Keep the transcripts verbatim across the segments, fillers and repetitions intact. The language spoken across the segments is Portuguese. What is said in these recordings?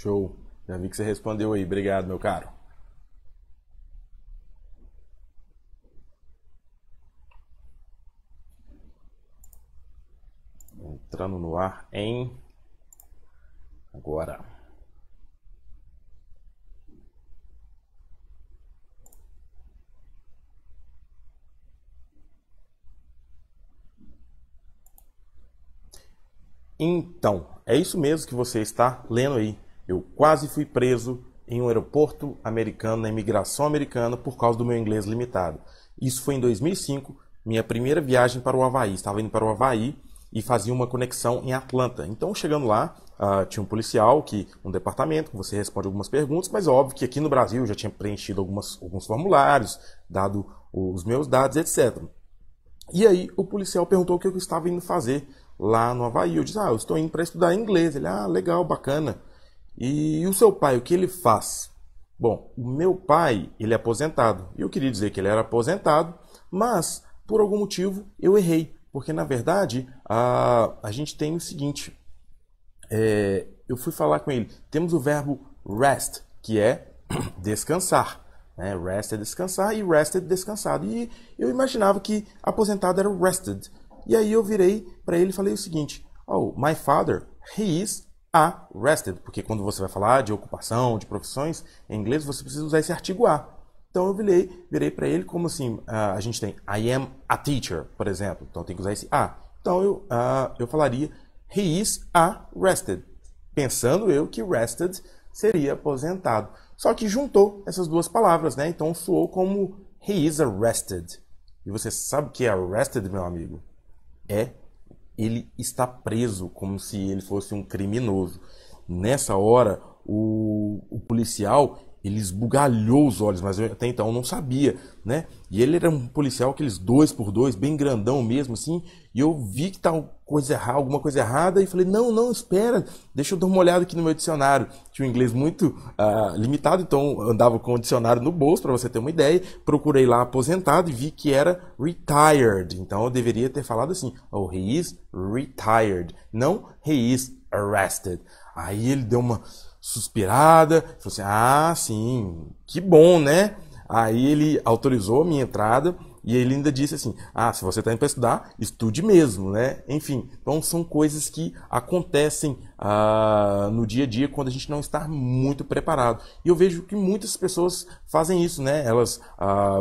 Show. Já vi que você respondeu aí. Obrigado, meu caro. Entrando no ar em... Agora. Então, é isso mesmo que você está lendo aí. Eu quase fui preso em um aeroporto americano, na imigração americana, por causa do meu inglês limitado. Isso foi em dois mil e cinco, minha primeira viagem para o Havaí. Estava indo para o Havaí e fazia uma conexão em Atlanta. Então, chegando lá, uh, tinha um policial, que, um departamento, que você responde algumas perguntas, mas óbvio que aqui no Brasil eu já tinha preenchido algumas, alguns formulários, dado os meus dados, etcétera. E aí, o policial perguntou o que eu estava indo fazer lá no Havaí. Eu disse, ah, eu estou indo para estudar inglês. Ele, ah, legal, bacana. E o seu pai, o que ele faz? Bom, o meu pai, ele é aposentado. Eu queria dizer que ele era aposentado, mas por algum motivo eu errei. Porque, na verdade, a, a gente tem o seguinte. É, eu fui falar com ele. Temos o verbo rest, que é descansar. Né? Rest é descansar e rested, descansado. E eu imaginava que aposentado era rested. E aí eu virei para ele e falei o seguinte, oh, my father, he is arrested. Porque quando você vai falar de ocupação, de profissões, em inglês você precisa usar esse artigo a. Então eu virei, virei para ele como assim, uh, a gente tem I am a teacher, por exemplo. Então tem que usar esse a. Então eu, uh, eu falaria, he is arrested. Pensando eu que rested seria aposentado. Só que juntou essas duas palavras, né? Então soou como he is arrested. E você sabe o que é arrested, meu amigo? É, ele está preso, como se ele fosse um criminoso. Nessa hora, o, o policial, ele esbugalhou os olhos, mas eu até então não sabia, né? E ele era um policial, aqueles dois por dois, bem grandão mesmo, assim, e eu vi que tá coisa errada, alguma coisa errada, e falei, não, não, espera, deixa eu dar uma olhada aqui no meu dicionário. Tinha um inglês muito uh, limitado, então andava com o dicionário no bolso, para você ter uma ideia. Procurei lá aposentado e vi que era retired. Então eu deveria ter falado assim, oh, he is retired, não he is arrested. Aí ele deu uma suspirada, falou assim, ah, sim, que bom, né? Aí ele autorizou a minha entrada e ele ainda disse assim, ah, se você está indo para estudar, estude mesmo, né? Enfim, então são coisas que acontecem ah, no dia a dia quando a gente não está muito preparado. E eu vejo que muitas pessoas fazem isso, né? Elas... Ah,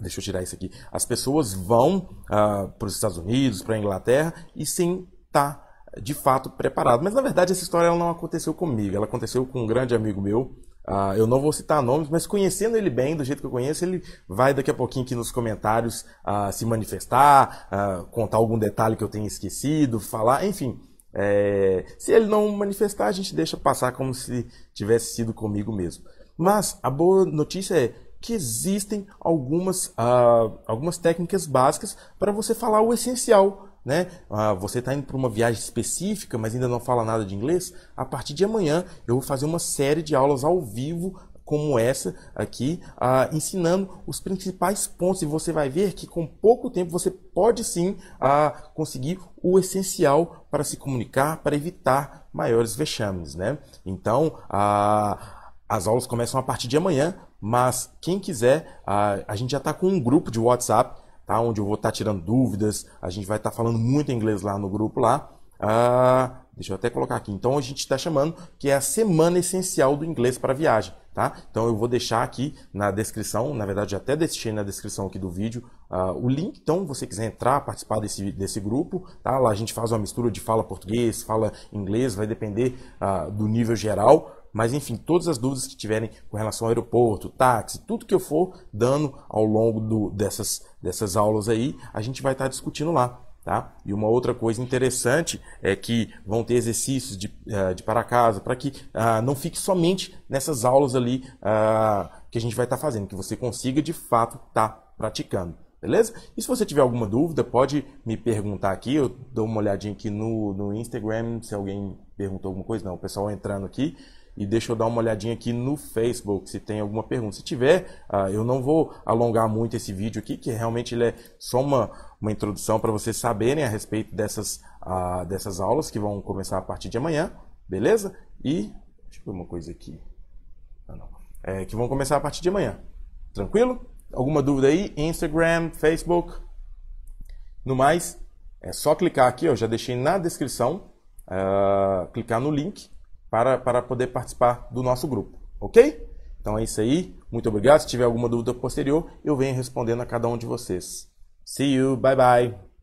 deixa eu tirar isso aqui. As pessoas vão ah, para os Estados Unidos, para a Inglaterra e sem estar de fato preparado. Mas, na verdade, essa história ela não aconteceu comigo. Ela aconteceu com um grande amigo meu. Uh, eu não vou citar nomes, mas conhecendo ele bem, do jeito que eu conheço, ele vai daqui a pouquinho aqui nos comentários uh, se manifestar, uh, contar algum detalhe que eu tenha esquecido, falar, enfim. É... Se ele não manifestar, a gente deixa passar como se tivesse sido comigo mesmo. Mas a boa notícia é que existem algumas, uh, algumas técnicas básicas para você falar o essencial, né? Ah, você está indo para uma viagem específica, mas ainda não fala nada de inglês? A partir de amanhã eu vou fazer uma série de aulas ao vivo como essa aqui, ah, ensinando os principais pontos, e você vai ver que com pouco tempo você pode sim ah, conseguir o essencial para se comunicar, para evitar maiores vexames, né? Então ah, as aulas começam a partir de amanhã, mas quem quiser, ah, a gente já está com um grupo de WhatsApp, tá, onde eu vou estar tá tirando dúvidas, a gente vai estar tá falando muito inglês lá no grupo lá. Ah, deixa eu até colocar aqui. Então a gente está chamando que é a semana essencial do inglês para a viagem, tá? Então eu vou deixar aqui na descrição, na verdade eu até deixei na descrição aqui do vídeo ah, o link. Então se você quiser entrar, participar desse, desse grupo, tá? Lá a gente faz uma mistura de fala português, fala inglês, vai depender ah, do nível geral. Mas, enfim, todas as dúvidas que tiverem com relação ao aeroporto, táxi, tudo que eu for dando ao longo do, dessas, dessas aulas aí, a gente vai estar discutindo lá, tá? E uma outra coisa interessante é que vão ter exercícios de, de para casa, para que uh, não fique somente nessas aulas ali uh, que a gente vai estar fazendo, que você consiga, de fato, estar praticando. Beleza? E se você tiver alguma dúvida, pode me perguntar aqui. Eu dou uma olhadinha aqui no, no Instagram, se alguém perguntou alguma coisa. Não, o pessoal entrando aqui. E deixa eu dar uma olhadinha aqui no Facebook, se tem alguma pergunta. Se tiver, eu não vou alongar muito esse vídeo aqui, que realmente ele é só uma, uma introdução para vocês saberem a respeito dessas, dessas aulas que vão começar a partir de amanhã, beleza? E Deixa eu ver uma coisa aqui. Ah, não. É, que vão começar a partir de amanhã. Tranquilo? Alguma dúvida aí? Instagram, Facebook. No mais, é só clicar aqui, eu já deixei na descrição, uh, clicar no link para, para poder participar do nosso grupo, ok? Então é isso aí, muito obrigado. Se tiver alguma dúvida posterior, eu venho respondendo a cada um de vocês. See you, bye bye!